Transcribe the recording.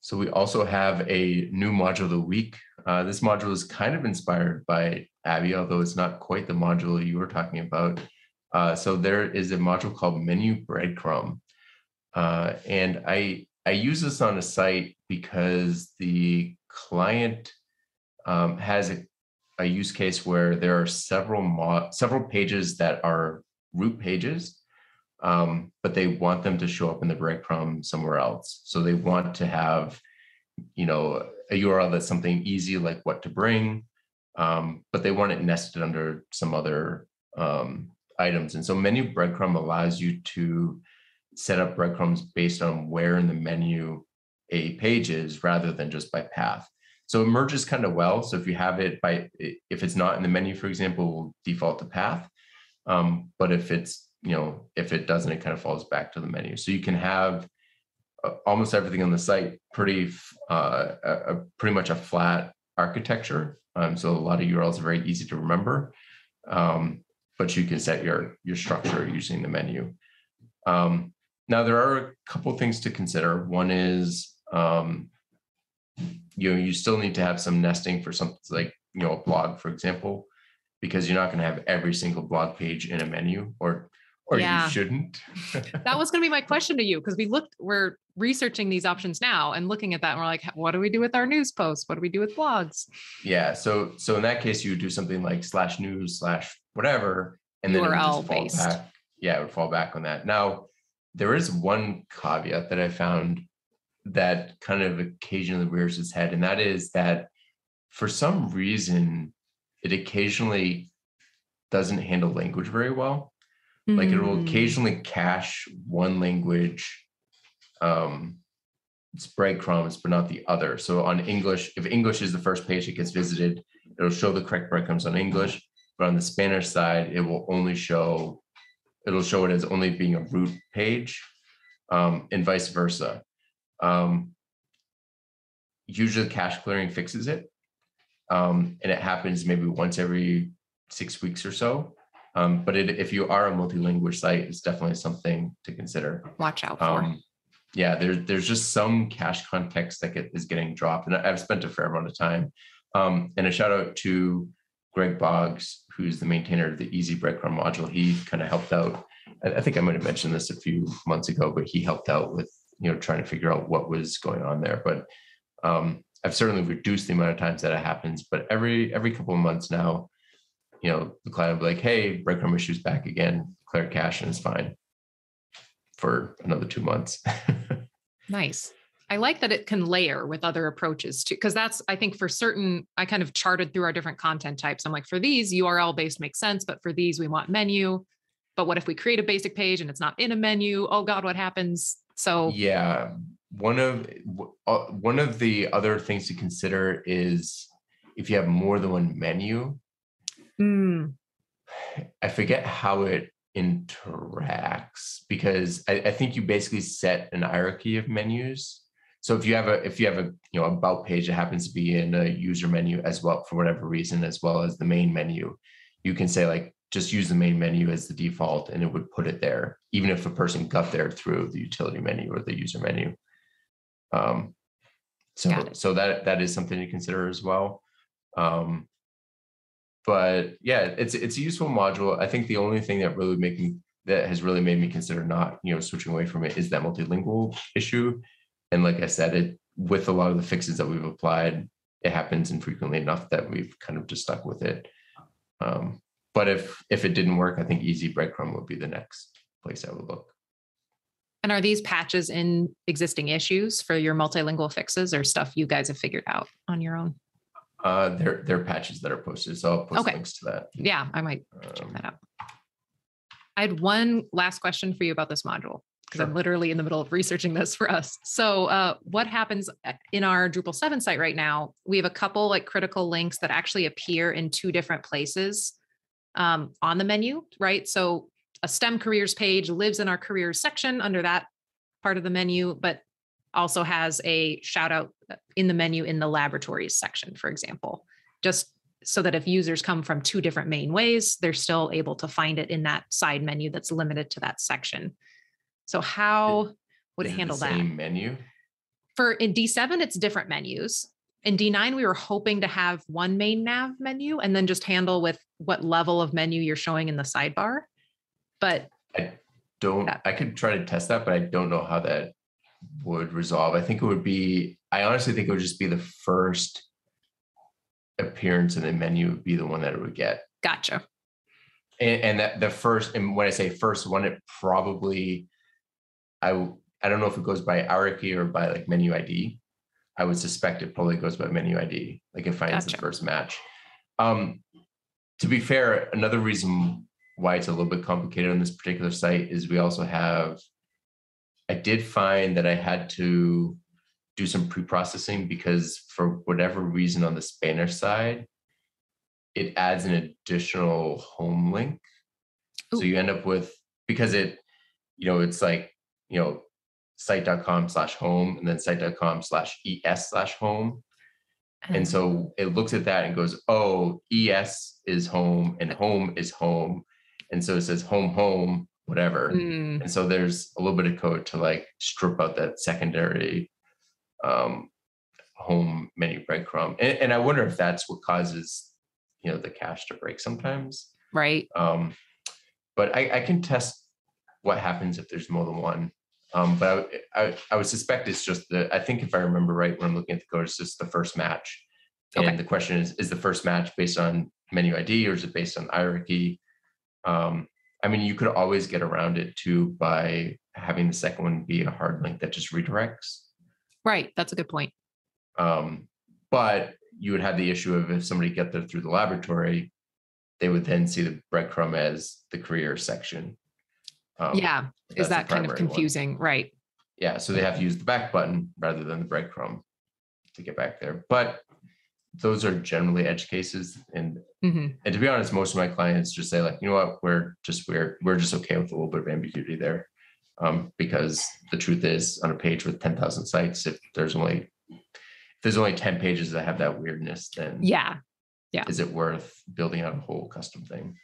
So we also have a new module of the week. This module is kind of inspired by Abby, although it's not quite the module you were talking about. So there is a module called Menu Breadcrumb. And I use this on a site because the client has a use case where there are several pages that are root pages, but they want them to show up in the breadcrumb somewhere else. So they want to have, you know, a URL that's something easy like what to bring, but they want it nested under some other items. And so Menu Breadcrumb allows you to set up breadcrumbs based on where in the menu a page is rather than just by path. So it merges kind of well. So if you have it by, if it's not in the menu, for example, it will default to path. But if it's, you know, if it doesn't, it kind of falls back to the menu. So you can have almost everything on the site pretty much a flat architecture. So a lot of URLs are very easy to remember, but you can set your structure using the menu. Now there are a couple things to consider. One is, you know, you still need to have some nesting for something like, you know, a blog, for example, because you're not going to have every single blog page in a menu, or yeah, you shouldn't. That was going to be my question to you, because we're researching these options now and looking at that, and we're like, what do we do with our news posts? What do we do with blogs? Yeah, so in that case, you would do something like /news/whatever, and then URL based. It would fall back on that. Now, there is one caveat that I found that kind of occasionally rears its head, and that is that for some reason, it occasionally doesn't handle language very well. Like it will occasionally cache one language, it's breadcrumbs, but not the other. So on English, if English is the first page that gets visited, it'll show the correct breadcrumbs on English, but on the Spanish side, it will only show, it'll show it as only being a root page, and vice versa. Usually cache clearing fixes it. And it happens maybe once every 6 weeks or so. But if you are a multi-language site, it's definitely something to consider. Watch out for. Yeah, there's just some cache context that is getting dropped. And I've spent a fair amount of time. And a shout out to Greg Boggs, who's the maintainer of the Easy Breadcrumb module. He kind of helped out. I think I might have mentioned this a few months ago, but he helped out with, you know, trying to figure out what was going on there. But I've certainly reduced the amount of times that it happens. But every couple of months now, you know, the client will be like, hey, breadcrumb issue's back again, clear cache, and it's fine for another 2 months. Nice. I like that it can layer with other approaches too, because that's, I think for certain, I kind of charted through our different content types. I'm like, for these URL based makes sense, but for these we want menu. But what if we create a basic page and it's not in a menu? Oh God, what happens? So yeah, one of the other things to consider is if you have more than one menu, I forget how it interacts, because I think you basically set an hierarchy of menus. So if you have a you know, about page that happens to be in a user menu as well, for whatever reason, as well as the main menu, you can say like, just use the main menu as the default and it would put it there, even if a person got there through the utility menu or the user menu. So that is something to consider as well. But yeah, it's a useful module. I think the only thing that has really made me consider not, you know, switching away from it is that multilingual issue. And like I said, with a lot of the fixes that we've applied, it happens infrequently enough that we've kind of just stuck with it. But if it didn't work, I think Easy Breadcrumb would be the next place I would look. And are these patches in existing issues for your multilingual fixes, or stuff you guys have figured out on your own? They're patches that are posted, so I'll post links to that. Yeah, I might check that out. I had one last question for you about this module, because I'm literally in the middle of researching this for us. So what happens in our Drupal 7 site right now, we have a couple like critical links that actually appear in two different places on the menu, right? So a STEM careers page lives in our careers section under that part of the menu, but also has a shout out in the menu in the laboratories section, for example, just so that if users come from two different main ways, they're still able to find it in that side menu that's limited to that section. So how would it handle that? Same menu? for in D7, it's different menus. In D9, we were hoping to have one main nav menu and then just handle with what level of menu you're showing in the sidebar. But I could try to test that, but I don't know how that would resolve. I honestly think it would just be the first appearance in the menu would be the one that it would get. Gotcha. And that and when I say first one, it probably, I don't know if it goes by hierarchy or by like menu ID. I would suspect it probably goes by menu ID, like it finds the first match. To be fair, another reason why it's a little bit complicated on this particular site is we also have, I did find that I had to do some pre-processing because for whatever reason on the Spanish side, it adds an additional home link. Ooh. So you end up with, because it, it's like, site.com/home and then site.com/es/home. And so it looks at that and goes, oh, es is home and home is home. And so it says home, whatever. Mm. And so there's a little bit of code to like strip out that secondary home menu breadcrumb. And I wonder if that's what causes, the cache to break sometimes. Right. But I can test what happens if there's more than one. But I would suspect it's just I think if I remember right, when I'm looking at the code, it's just the first match. And the question is the first match based on menu ID or is it based on hierarchy? I mean, you could always get around it too by having the second one be a hard link that just redirects. Right. That's a good point. But you would have the issue of if somebody get there through the laboratory, they would then see the breadcrumb as the career section. Is that kind of confusing, right? Yeah, so they have to use the back button rather than the breadcrumb to get back there. But those are generally edge cases, and to be honest, most of my clients just say like, you know what, we're just okay with a little bit of ambiguity there, because the truth is, on a page with 10,000 sites, if there's only 10 pages that have that weirdness, then is it worth building out a whole custom thing?